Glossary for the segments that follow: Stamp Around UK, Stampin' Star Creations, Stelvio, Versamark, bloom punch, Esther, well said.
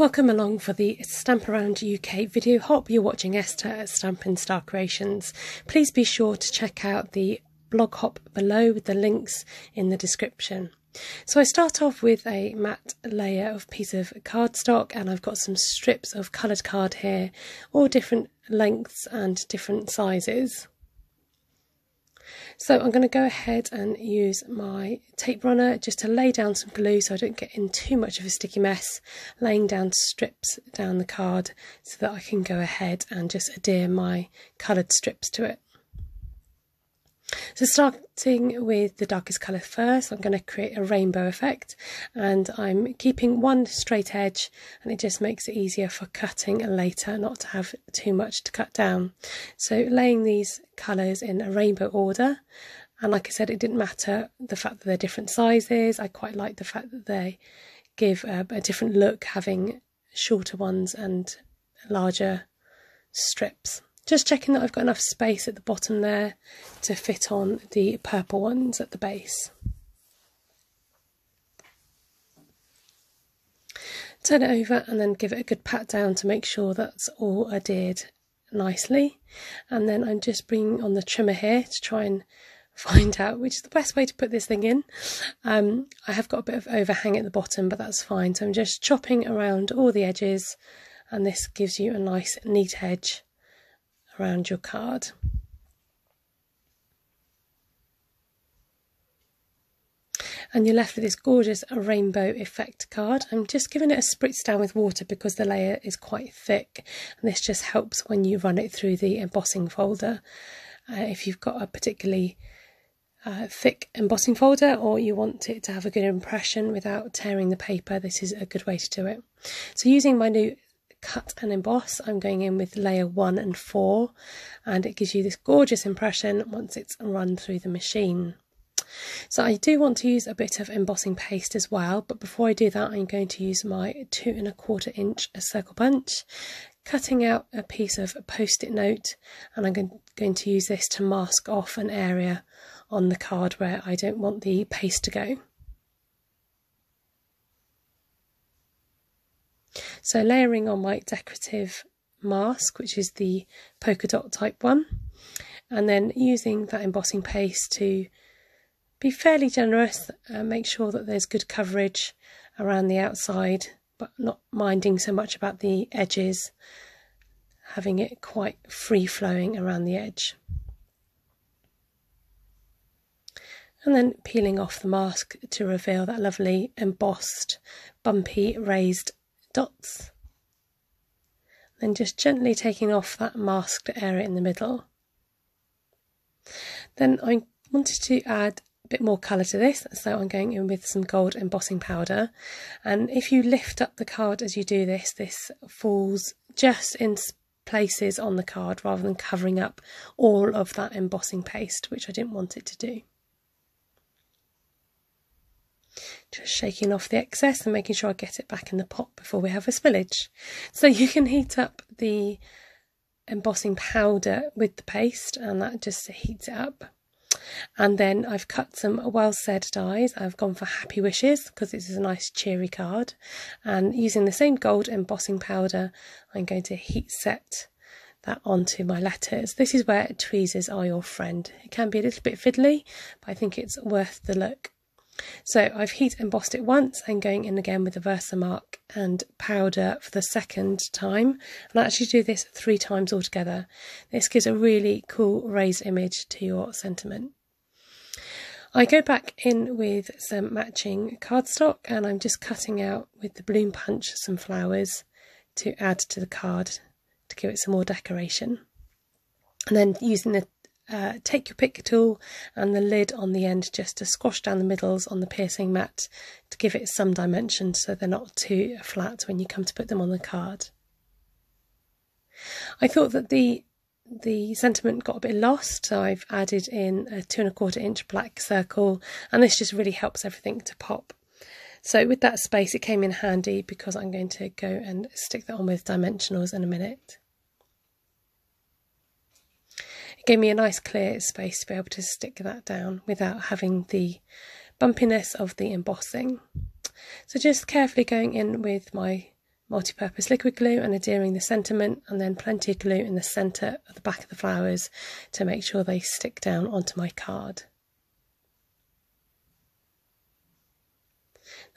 Welcome along for the Stamp Around UK video hop. You're watching Esther at Stampin' Star Creations. Please be sure to check out the blog hop below with the links in the description. So I start off with a matte layer of piece of cardstock, and I've got some strips of coloured card here, all different lengths and different sizes. So I'm going to go ahead and use my tape runner just to lay down some glue so I don't get in too much of a sticky mess, laying down strips down the card so that I can go ahead and just adhere my coloured strips to it. So starting with the darkest colour first, I'm going to create a rainbow effect, and I'm keeping one straight edge, and it just makes it easier for cutting later, not to have too much to cut down. So laying these colours in a rainbow order, and like I said, it didn't matter the fact that they're different sizes. I quite like the fact that they give a different look, having shorter ones and larger strips. Just checking that I've got enough space at the bottom there to fit on the purple ones at the base. Turn it over and then give it a good pat down to make sure that's all adhered nicely. And then I'm just bringing on the trimmer here to try and find out which is the best way to put this thing in. I have got a bit of overhang at the bottom, but that's fine. So I'm just chopping around all the edges, and this gives you a nice neat edge around your card. And you're left with this gorgeous rainbow effect card. I'm just giving it a spritz down with water because the layer is quite thick, and this just helps when you run it through the embossing folder. If you've got a particularly thick embossing folder, or you want it to have a good impression without tearing the paper, this is a good way to do it. So using my new Cut and Emboss, I'm going in with layer 1 and 4, and it gives you this gorgeous impression once it's run through the machine. So I do want to use a bit of embossing paste as well, but before I do that, I'm going to use my 2¼ inch circle punch, cutting out a piece of post-it note, and I'm going to use this to mask off an area on the card where I don't want the paste to go. So layering on my decorative mask, which is the polka dot type one, and then using that embossing paste to be fairly generous and make sure that there's good coverage around the outside, but not minding so much about the edges, having it quite free-flowing around the edge. And then peeling off the mask to reveal that lovely embossed, bumpy, raised dots, then just gently taking off that masked area in the middle. Then I wanted to add a bit more colour to this, so I'm going in with some gold embossing powder, and if you lift up the card as you do this, this falls just in places on the card rather than covering up all of that embossing paste, which I didn't want it to do. Just shaking off the excess and making sure I get it back in the pot before we have a spillage. So you can heat up the embossing powder with the paste, and that just heats it up. And then I've cut some Well Said dies. I've gone for Happy Wishes because this is a nice cheery card, and using the same gold embossing powder, I'm going to heat set that onto my letters. This is where tweezers are your friend. It can be a little bit fiddly, but I think it's worth the look. So I've heat embossed it once, and going in again with the Versamark and powder for the second time, and I actually do this 3 times altogether. This gives a really cool raised image to your sentiment. I go back in with some matching cardstock, and I'm just cutting out with the bloom punch some flowers to add to the card to give it some more decoration, and then using the take your pick tool and the lid on the end just to squash down the middles on the piercing mat to give it some dimension so they're not too flat when you come to put them on the card. I thought that the sentiment got a bit lost, so I've added in a 2¼ inch black circle, and this just really helps everything to pop. So with that space, it came in handy because I'm going to go and stick that on with dimensionals in a minute. It gave me a nice clear space to be able to stick that down without having the bumpiness of the embossing. So just carefully going in with my multi-purpose liquid glue and adhering the sentiment, and then plenty of glue in the centre of the back of the flowers to make sure they stick down onto my card.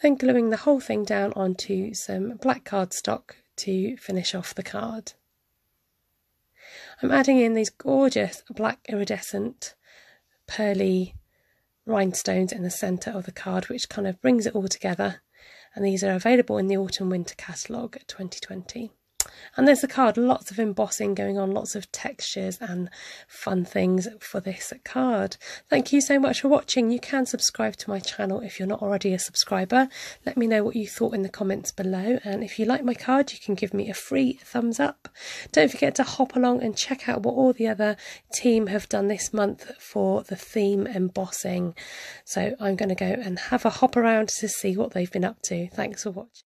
Then gluing the whole thing down onto some black cardstock to finish off the card. I'm adding in these gorgeous black iridescent pearly rhinestones in the centre of the card, which kind of brings it all together, and these are available in the autumn winter catalogue 2020. And there's the card, lots of embossing going on, lots of textures and fun things for this card. Thank you so much for watching. You can subscribe to my channel if you're not already a subscriber. Let me know what you thought in the comments below, and if you like my card you can give me a free thumbs up. Don't forget to hop along and check out what all the other team have done this month for the theme embossing. So I'm going to go and have a hop around to see what they've been up to. Thanks for watching.